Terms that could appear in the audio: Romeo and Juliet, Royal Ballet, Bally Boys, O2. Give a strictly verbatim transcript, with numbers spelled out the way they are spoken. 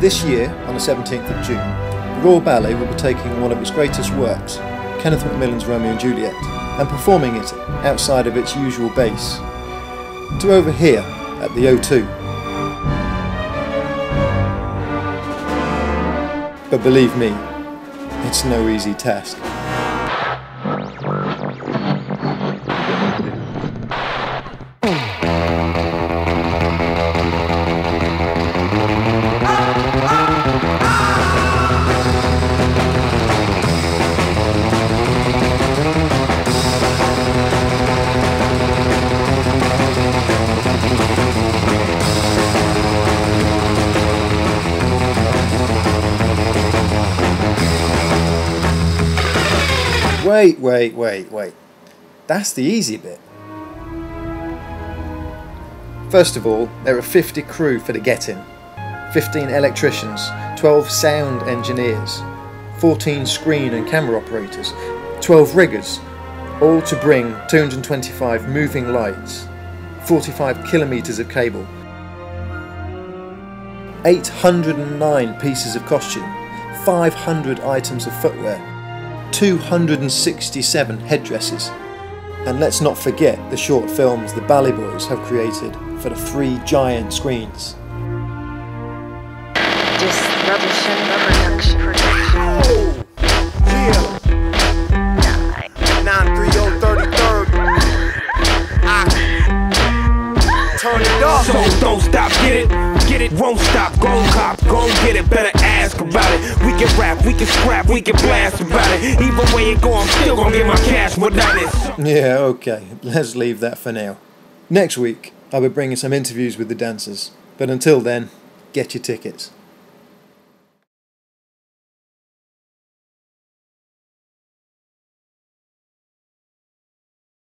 This year, on the seventeenth of June, the Royal Ballet will be taking one of its greatest works, Kenneth Macmillan's Romeo and Juliet, and performing it outside of its usual base, to over here at the O two. But believe me, it's no easy task. Wait, wait, wait, wait. That's the easy bit. First of all, there are fifty crew for the getting, fifteen electricians, twelve sound engineers, fourteen screen and camera operators, twelve riggers, all to bring two hundred twenty-five moving lights, forty-five kilometres of cable, eight hundred and nine pieces of costume, five hundred items of footwear, two hundred sixty-seven headdresses, and let's not forget the short films the Bally Boys have created for the three giant screens. So don't stop, get it, get it, won't stop, go cop, go get it, better ask about it. We can rap, we can scrap, we can blast about it. Either way it go, I'm still gonna get my cash without it. Yeah, okay, let's leave that for now. Next week, I'll be bringing some interviews with the dancers, but until then, get your tickets.